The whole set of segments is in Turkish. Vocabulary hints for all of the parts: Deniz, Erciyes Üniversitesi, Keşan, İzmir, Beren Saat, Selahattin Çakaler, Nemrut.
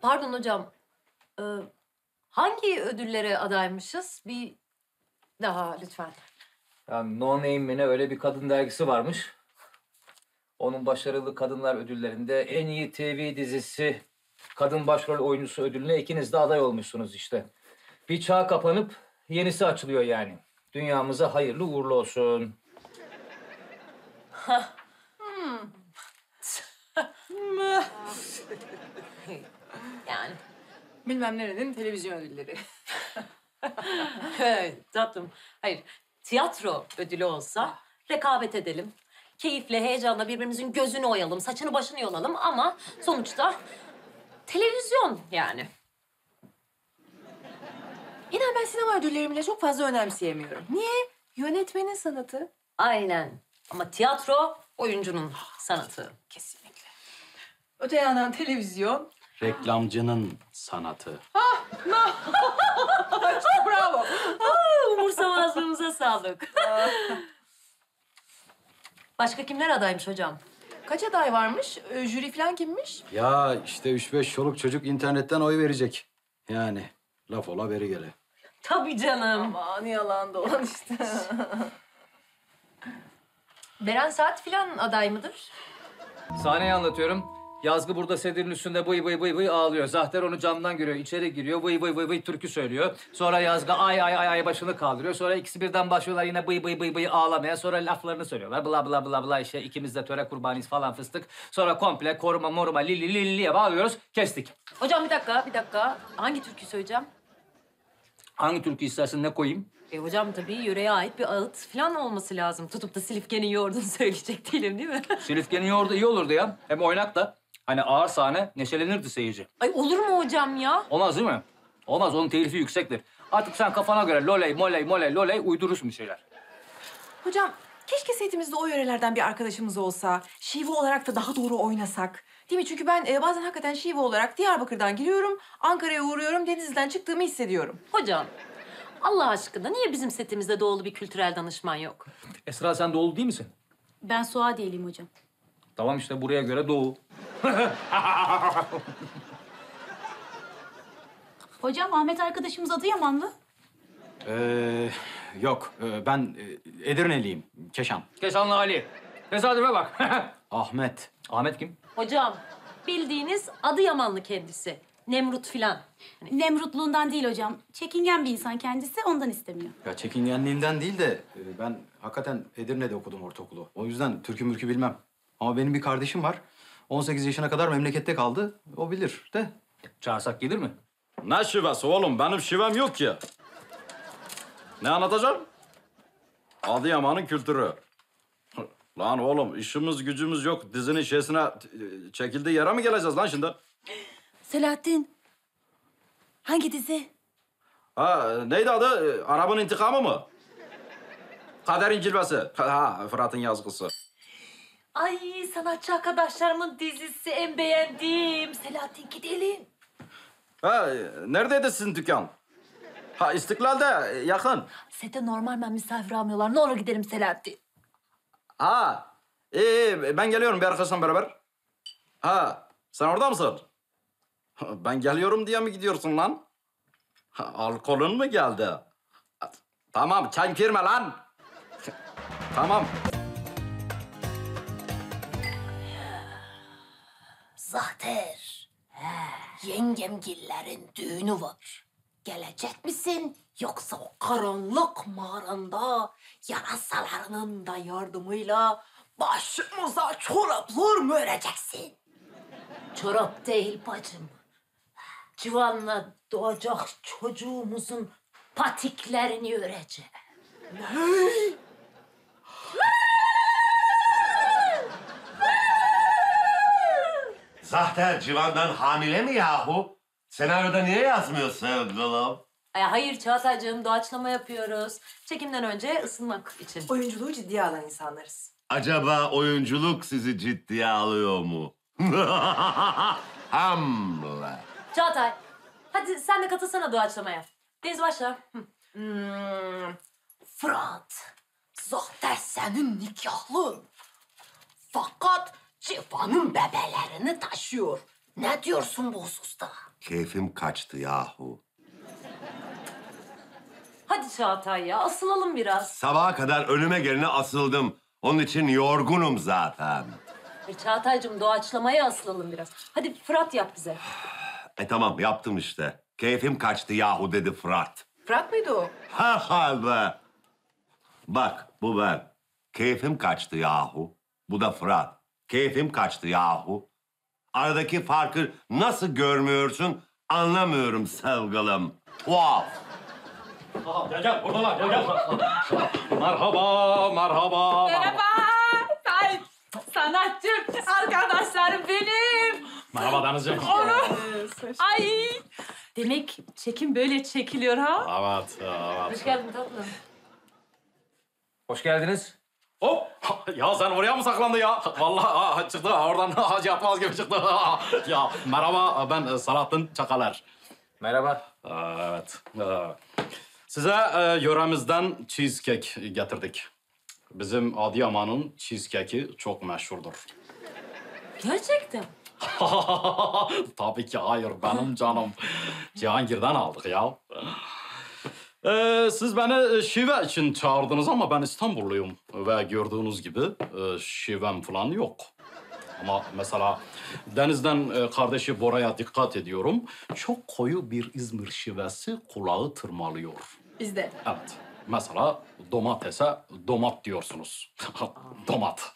Pardon hocam. Hangi ödüllere adaymışız? Bir daha lütfen. Yani No Name'ine öyle bir kadın dergisi varmış. Onun başarılı kadınlar ödüllerinde en iyi TV dizisi kadın başrol oyuncusu ödülüne ikiniz de aday olmuşsunuz işte. Bir çağ kapanıp yenisi açılıyor yani. Dünyamıza hayırlı uğurlu olsun. Yani bilmem nerenin televizyon ödülleri. Evet, tatlım. Hayır, tiyatro ödülü olsa rekabet edelim. Keyifle, heyecanla birbirimizin gözünü oyalım, saçını başını yolalım ama sonuçta televizyon yani. İnan ben sinema ödüllerimi bile çok fazla önemseyemiyorum. Niye? Yönetmenin sanatı. Aynen. Ama tiyatro oyuncunun sanatı. Kesinlikle. Öte yandan televizyon. Reklamcının sanatı. Ah! Bravo. Umursamazlığımıza sağlık. Başka kimler adaymış hocam? Kaç aday varmış? Jüri falan kimmiş? Ya işte 3-5 çoluk çocuk internetten oy verecek. Yani laf ola beri gele. Tabii canım. Aman yalan dolan işte. Beren Saat falan aday mıdır? Sahneyi anlatıyorum. Yazgı burada sedirin üstünde bıy bıy bıy bıy ağlıyor. Zahter onu camdan görüyor, içeri giriyor, bıy bıy bıy bıy türkü söylüyor. Sonra Yazgı ay ay ay ay başını kaldırıyor. Sonra ikisi birden başlıyorlar yine bıy bıy bıy bıy ağlamaya. Sonra laflarını söylüyorlar. Bla bla bla bla işte ikimiz de töre kurbanıyız falan fıstık. Sonra komple koruma moruma lili liliye bağlıyoruz. Kestik. Hocam bir dakika, bir dakika. Hangi türkü söyleyeceğim? Hangi türkü istersen ne koyayım? Hocam tabii yöreye ait bir ağıt falan olması lazım. Tutup da Silifke'nin yoğurdunu söyleyecek değilim değil mi? Silifke'nin yoğurdu iyi olurdu ya. Hem oynak da. Hani ağır sahne neşelenirdi seyirci. Ay olur mu hocam ya? Olmaz değil mi? Olmaz, onun telifi yüksektir. Artık sen kafana göre loley moley moley loley uydurursun bir şeyler. Hocam keşke setimizde o yörelerden bir arkadaşımız olsa. Şive olarak da daha doğru oynasak. Değil mi? Çünkü ben bazen hakikaten şive olarak Diyarbakır'dan giriyorum. Ankara'ya uğruyorum, Denizli'den çıktığımı hissediyorum. Hocam Allah aşkına niye bizim setimizde doğulu bir kültürel danışman yok? Esra sen doğulu değil misin? Ben Suadiye'liyim hocam. Tamam işte buraya göre doğu. Hocam Ahmet arkadaşımız Adıyamanlı. Yok ben Edirneliyim. Keşan. Keşanlı Ali. Tesadüfe bak. Ahmet. Ahmet kim? Hocam bildiğiniz Adıyamanlı kendisi. Nemrut filan. Hani... Nemrutluğundan değil hocam. Çekingen bir insan kendisi, ondan istemiyor. Ya çekingenliğimden değil de ben hakikaten Edirne'de okudum ortaokulu. O yüzden türkü mürkü bilmem. Ama benim bir kardeşim var. 18 yaşına kadar memlekette kaldı. O bilir de. Çağırsak gelir mi? Ne şivesi oğlum? Benim şivem yok ya. Ne anlatacağım? Adıyaman'ın kültürü. Lan oğlum işimiz gücümüz yok. Dizinin şeysine çekildiği yere mi geleceğiz lan şimdi? Selahattin. Hangi dizi? Ha neydi adı? Arap'ın intikamı mı? Kader'in cilvesi. Ha Fırat'ın yazgısı. Ay sanatçı arkadaşlarımın dizisi en beğendiğim. Selahattin gidelim. Ha neredeydi sizin dükkan? Ha İstiklal'de yakın. Sete normal ben misafir almıyorlar. Ne olur gidelim Selahattin. Ha iyi ben geliyorum bir arkadaşla beraber. Ha sen orada mısın? Ben geliyorum diye mi gidiyorsun lan? Ha, alkolün mü geldi? Tamam çay girme lan. Tamam. Zahter, yengemgillerin düğünü var. Gelecek misin yoksa o karanlık mağaranda yarasalarının da yardımıyla başımıza çoraplar mı öreceksin? Çorap değil bacım. Civanla doğacak çocuğumuzun patiklerini öreceğim. Ne? Zahter Civan'dan hamile mi yahu? Senaryoda niye yazmıyor sevgilim? Hayır Çağatay'cığım, doğaçlama yapıyoruz. Çekimden önce ısınmak için. Oyunculuğu ciddiye alan insanlarız. Acaba oyunculuk sizi ciddiye alıyor mu? Hamle. Çağatay, hadi sen de katılsana doğaçlamaya. Deniz başla. Fırat, Zahter senin nikahlın. Fakat Civan'ın bebelerini taşıyor. Ne diyorsun bu hususta? Keyfim kaçtı yahu. Hadi Çağatay ya, asılalım biraz. Sabaha kadar önüme gelene asıldım. Onun için yorgunum zaten. Çağatay'cığım, doğaçlamaya asılalım biraz. Hadi Fırat yap bize. Tamam, yaptım işte. Keyfim kaçtı yahu dedi Fırat. Fırat mıydı o? Ha be. Bak, bu ben. Keyfim kaçtı yahu. Bu da Fırat. Keyfim kaçtı yahu. Aradaki farkı nasıl görmüyorsun anlamıyorum sevgilim. Wow. Gel gel, buradalar. Gel gel. Merhaba, merhaba. Merhaba. Ay, sanatçım, arkadaşlarım benim. Merhaba Deniz'ciğim. Ay. Demek çekim böyle çekiliyor ha? Evet, evet. Hoş geldin tatlım. Hoş geldiniz. Hop! Ya sen oraya mı saklandı ya? Vallahi çıktı oradan hacı yapmaz gibi çıktı. Ya merhaba, ben Selahattin Çakaler. Merhaba. Evet. Size yöremizden cheesecake getirdik. Bizim Adıyaman'ın cheesecake'i çok meşhurdur. Gerçekten? Tabii ki hayır, benim canım. Cihangir'den aldık ya. Siz beni şive için çağırdınız ama ben İstanbulluyum. Ve gördüğünüz gibi şivem falan yok. Ama mesela Deniz'den kardeşi Bora'ya dikkat ediyorum. Çok koyu bir İzmir şivesi kulağı tırmalıyor. Bizde? Evet. Mesela domatese domat diyorsunuz. Domat.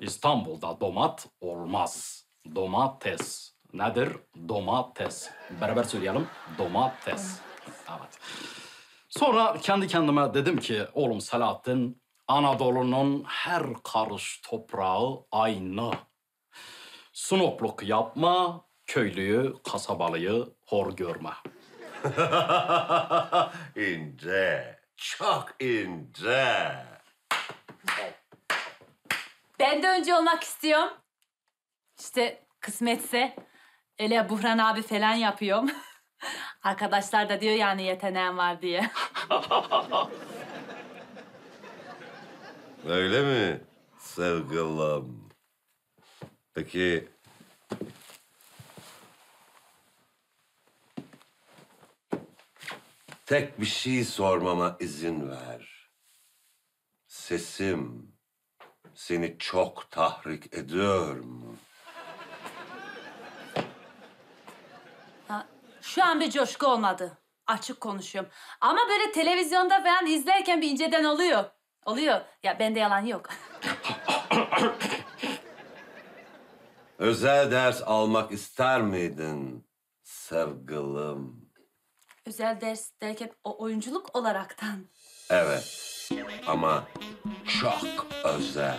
İstanbul'da domat olmaz. Domates. Nedir? Domates. Beraber söyleyelim. Domates. Evet. Sonra kendi kendime dedim ki, oğlum Selahattin, Anadolu'nun her karış toprağı aynı. Sunupluk yapma, köylüyü, kasabalıyı hor görme. İnce, çok ince. Ben de önce olmak istiyorum. İşte kısmetse, öyle Buhran abi falan yapıyorum. Arkadaşlar da diyor yani yeteneğim var diye. Öyle mi sevgilim? Peki... Tek bir şey sormama izin ver. Sesim seni çok tahrik ediyor mu? Şu an bir coşku olmadı. Açık konuşuyorum. Ama böyle televizyonda falan izlerken bir inceden oluyor. Oluyor. Ya bende yalan yok. Özel ders almak ister miydin sevgilim? Özel ders derken o oyunculuk olaraktan. Evet. Ama çok özel.